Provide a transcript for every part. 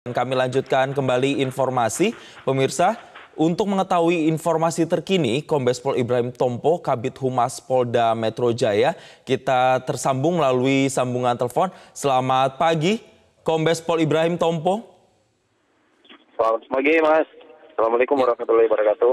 Kami lanjutkan kembali informasi, pemirsa. Untuk mengetahui informasi terkini, Kombes Pol Ibrahim Tompo, Kabid Humas Polda Metro Jaya, kita tersambung melalui sambungan telepon. Selamat pagi, Kombes Pol Ibrahim Tompo. Selamat pagi, Mas. Assalamualaikum warahmatullahi wabarakatuh.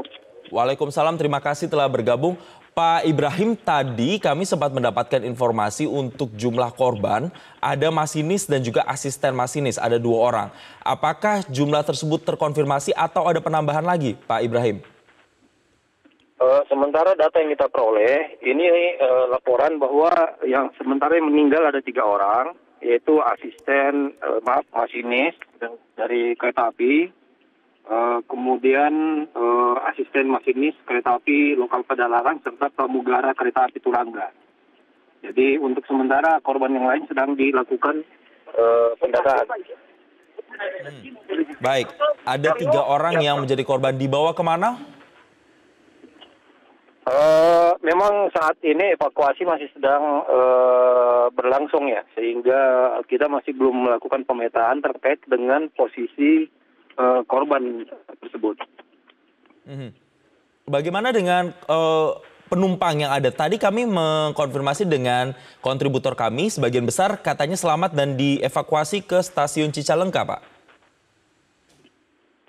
Waalaikumsalam, terima kasih telah bergabung. Pak Ibrahim, tadi kami sempat mendapatkan informasi untuk jumlah korban, ada masinis dan juga asisten masinis, ada 2 orang. Apakah jumlah tersebut terkonfirmasi atau ada penambahan lagi, Pak Ibrahim? Sementara data yang kita peroleh, ini laporan bahwa yang sementara yang meninggal ada 3 orang, yaitu asisten, masinis dari kereta api, kemudian asisten masinis kereta api lokal Padalarang serta pramugara kereta api Turangga. Jadi untuk sementara korban yang lain sedang dilakukan pendataan. Baik, ada 3 orang yang menjadi korban, dibawa kemana? Memang saat ini evakuasi masih sedang berlangsung ya, sehingga kita masih belum melakukan pemetaan terkait dengan posisi korban tersebut. Bagaimana dengan penumpang yang ada? Tadi kami mengkonfirmasi dengan kontributor kami, sebagian besar katanya selamat dan dievakuasi ke stasiun Cicalengka, Pak.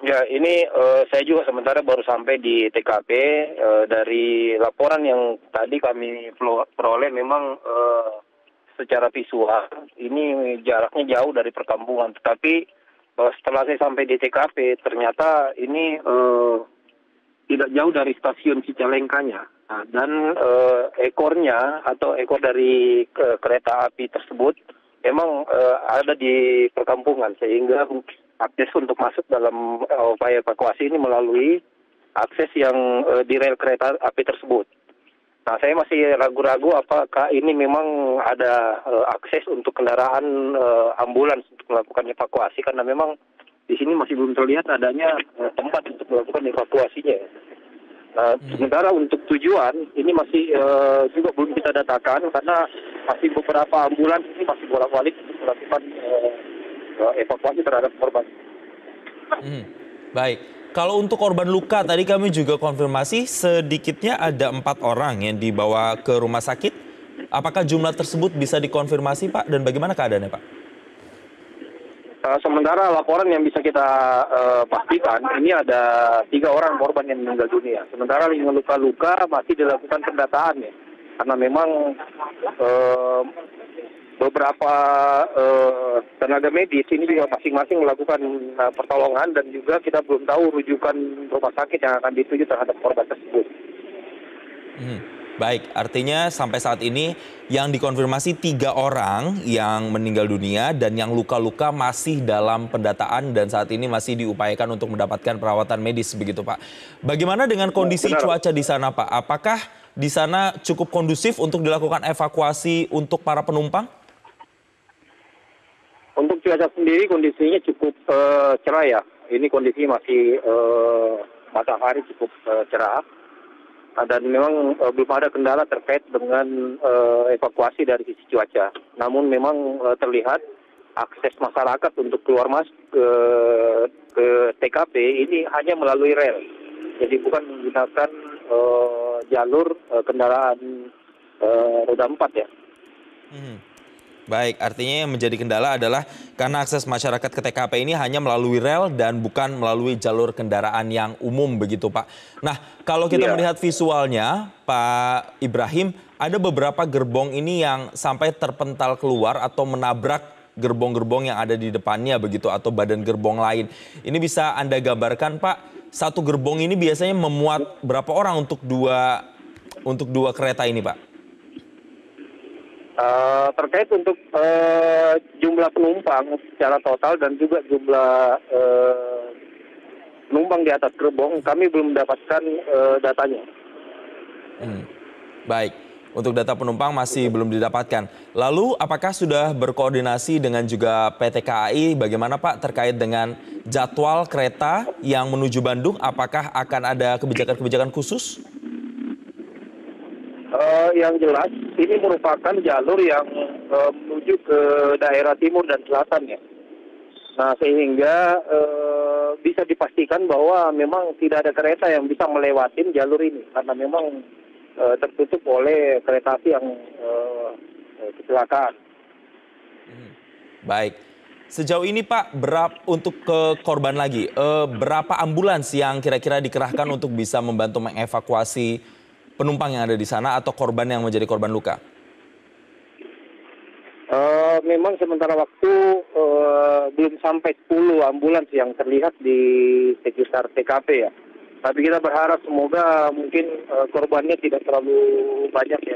Ya, ini saya juga sementara baru sampai di TKP. Dari laporan yang tadi kami peroleh memang secara visual ini jaraknya jauh dari perkampungan, tetapi setelah saya sampai di TKP, ternyata ini tidak jauh dari stasiun Cicalengkanya. Nah, dan ekornya atau ekor dari kereta api tersebut memang ada di perkampungan, sehingga akses untuk masuk dalam upaya evakuasi ini melalui akses yang di rel kereta api tersebut. Nah, saya masih ragu-ragu apakah ini memang ada akses untuk kendaraan ambulans untuk melakukan evakuasi, karena memang di sini masih belum terlihat adanya tempat untuk melakukan evakuasinya. Sementara untuk tujuan ini masih juga belum kita datakan, karena masih beberapa ambulans ini masih bolak-balik melakukan evakuasi terhadap korban. Baik. Kalau untuk korban luka, tadi kami juga konfirmasi sedikitnya ada 4 orang yang dibawa ke rumah sakit. Apakah jumlah tersebut bisa dikonfirmasi, Pak? Dan bagaimana keadaannya, Pak? Sementara laporan yang bisa kita pastikan, ini ada 3 orang korban yang meninggal dunia. Sementara yang luka-luka masih dilakukan pendataan, ya. Karena memang beberapa tenaga medis ini juga masing-masing melakukan pertolongan, dan juga kita belum tahu rujukan rumah sakit yang akan dituju terhadap korban tersebut. Baik, artinya sampai saat ini yang dikonfirmasi 3 orang yang meninggal dunia dan yang luka-luka masih dalam pendataan dan saat ini masih diupayakan untuk mendapatkan perawatan medis, begitu Pak. Bagaimana dengan kondisi cuaca di sana, Pak? Apakah di sana cukup kondusif untuk dilakukan evakuasi untuk para penumpang? Untuk cuaca sendiri kondisinya cukup cerah ya. Ini kondisi masih matahari cukup cerah. Dan memang belum ada kendala terkait dengan evakuasi dari sisi cuaca. Namun memang terlihat akses masyarakat untuk keluar masuk ke TKP ini hanya melalui rel. Jadi bukan menggunakan jalur kendaraan roda 4 ya. Baik, artinya yang menjadi kendala adalah karena akses masyarakat ke TKP ini hanya melalui rel dan bukan melalui jalur kendaraan yang umum, begitu Pak. Nah, kalau kita melihat visualnya, Pak Ibrahim, ada beberapa gerbong ini yang sampai terpental keluar atau menabrak gerbong-gerbong yang ada di depannya, begitu, atau badan gerbong lain. Ini bisa Anda gambarkan, Pak, satu gerbong ini biasanya memuat berapa orang untuk dua kereta ini, Pak? Terkait untuk jumlah penumpang secara total dan juga jumlah penumpang di atas gerbong, kami belum mendapatkan datanya. Baik, untuk data penumpang masih belum didapatkan. Lalu apakah sudah berkoordinasi dengan juga PT KAI? Bagaimana Pak terkait dengan jadwal kereta yang menuju Bandung? Apakah akan ada kebijakan-kebijakan khusus? Yang jelas ini merupakan jalur yang menuju ke daerah timur dan selatan ya. Nah, sehingga bisa dipastikan bahwa memang tidak ada kereta yang bisa melewatin jalur ini karena memang tertutup oleh kereta api yang kecelakaan. Baik. Sejauh ini Pak, untuk ke korban lagi, berapa ambulans yang kira-kira dikerahkan untuk bisa membantu mengevakuasi penumpang yang ada di sana atau korban yang menjadi korban luka? Memang sementara waktu belum sampai 10 ambulans yang terlihat di sekitar TKP ya. Tapi kita berharap semoga mungkin korbannya tidak terlalu banyak ya.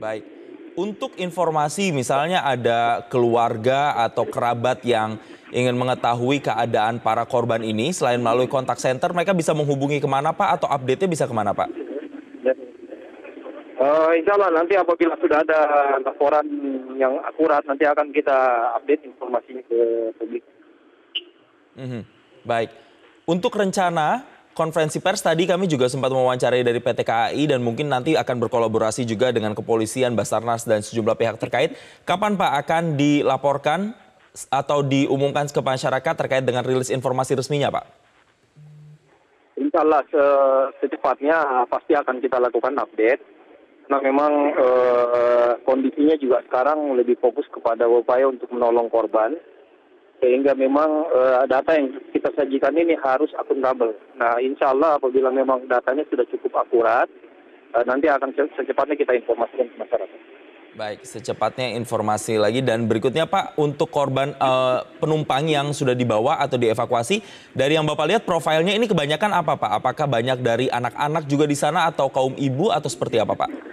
Baik. Untuk informasi misalnya ada keluarga atau kerabat yang ingin mengetahui keadaan para korban ini, selain melalui kontak center, mereka bisa menghubungi kemana Pak atau update-nya bisa kemana Pak? Insya Allah nanti apabila sudah ada laporan yang akurat nanti akan kita update informasinya ke publik. Baik. Untuk rencana konferensi pers tadi kami juga sempat mewawancarai dari PT KAI dan mungkin nanti akan berkolaborasi juga dengan kepolisian, Basarnas dan sejumlah pihak terkait. Kapan Pak akan dilaporkan atau diumumkan ke masyarakat terkait dengan rilis informasi resminya Pak? Insya Allah secepatnya pasti akan kita lakukan update. Nah, memang kondisinya juga sekarang lebih fokus kepada upaya untuk menolong korban, sehingga memang data yang kita sajikan ini harus akuntabel. Nah, insya Allah apabila memang datanya sudah cukup akurat, nanti akan secepatnya kita informasikan ke masyarakat. Baik, secepatnya informasi lagi. Dan berikutnya Pak, untuk korban penumpang yang sudah dibawa atau dievakuasi, dari yang Bapak lihat profilnya ini kebanyakan apa Pak? Apakah banyak dari anak-anak juga di sana atau kaum ibu atau seperti apa Pak?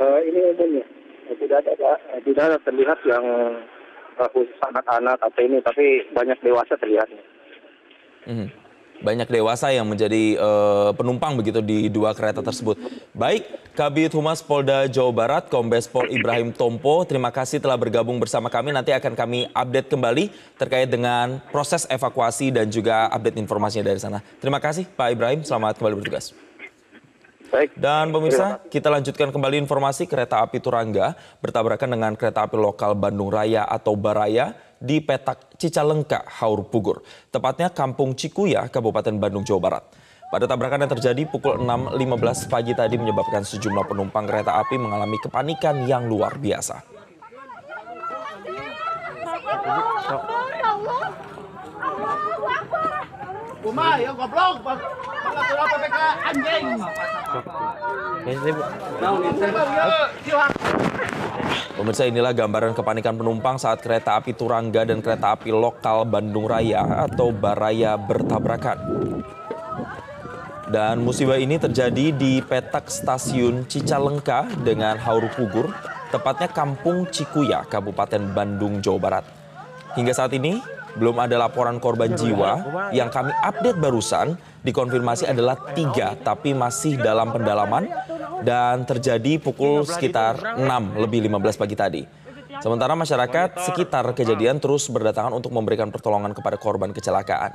Ini umumnya tidak ada terlihat yang khusus anak-anak atau ini, tapi banyak dewasa terlihatnya. Banyak dewasa yang menjadi penumpang begitu di dua kereta tersebut. Baik, Kabid Humas Polda Jawa Barat, Kombes Pol Ibrahim Tompo, terima kasih telah bergabung bersama kami. Nanti akan kami update kembali terkait dengan proses evakuasi dan juga update informasinya dari sana. Terima kasih Pak Ibrahim, selamat kembali bertugas. Baik. Dan pemirsa, kita lanjutkan kembali informasi kereta api Turangga bertabrakan dengan kereta api lokal Bandung Raya atau Baraya di petak Cicalengka, Haur Pugur. Tepatnya Kampung Cikuya, Kabupaten Bandung, Jawa Barat. Pada tabrakan yang terjadi pukul 6.15 pagi tadi menyebabkan sejumlah penumpang kereta api mengalami kepanikan yang luar biasa. Pemirsa, inilah gambaran kepanikan penumpang saat kereta api Turangga dan kereta api lokal Bandung Raya atau Baraya bertabrakan. Dan musibah ini terjadi di petak stasiun Cicalengka dengan Haur Pugur, tepatnya Kampung Cikuya, Kabupaten Bandung, Jawa Barat. Hingga saat ini belum ada laporan korban jiwa. Yang kami update barusan dikonfirmasi adalah 3, tapi masih dalam pendalaman dan terjadi pukul sekitar 6.15 pagi tadi. Sementara masyarakat sekitar kejadian terus berdatangan untuk memberikan pertolongan kepada korban kecelakaan.